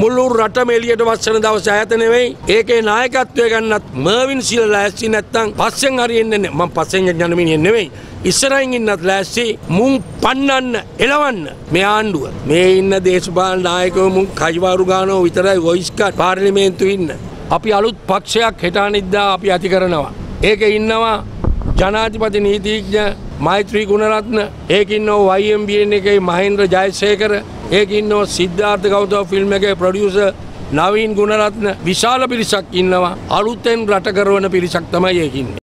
මුළු රටම එළියට වස්සන දවසේ ඈත නෙවෙයි. ඒකේ නායකත්වය ගන්නත් මර්වින්සිල් ලෑස්ති නැත්නම් පස්සෙන් හරියන්නේ නැහැ. මම පස්සෙන් යන මිනිහෙක් නෙවෙයි. ඉස්සරහින් ඉන්නත් ලෑස්ති මුන් පන්නන්න එලවන්න මේ ආණ්ඩුව. මේ ඉන්න දේශපාලන නායකයෝ මුන් කයිවාරු ගන්නෝ විතරයි වොයිස් කට් පාර්ලිමේන්තුවේ ඉන්න. අපි අලුත් පක්ෂයක් හෙටානිද්දා අපි ඇති කරනවා. ඒකේ ඉන්නවා ජනාධිපති නීතිඥ මෛත්‍රී ගුණරත්න, ඒකේ ඉන්නවා YMBN එකේ මහේන්ද්‍ර ජයසේකර, ඒකේ ඉන්නවා සිද්ධාර්ථ ගෞතම ෆිල්ම් එකේ ප්‍රොඩියුසර් නවීන් ගුණරත්න, විශාල පිරිසක් ඉන්නවා. අලුතෙන් රට කරවන පිරිසක් තමයි ඒකේ ඉන්නේ.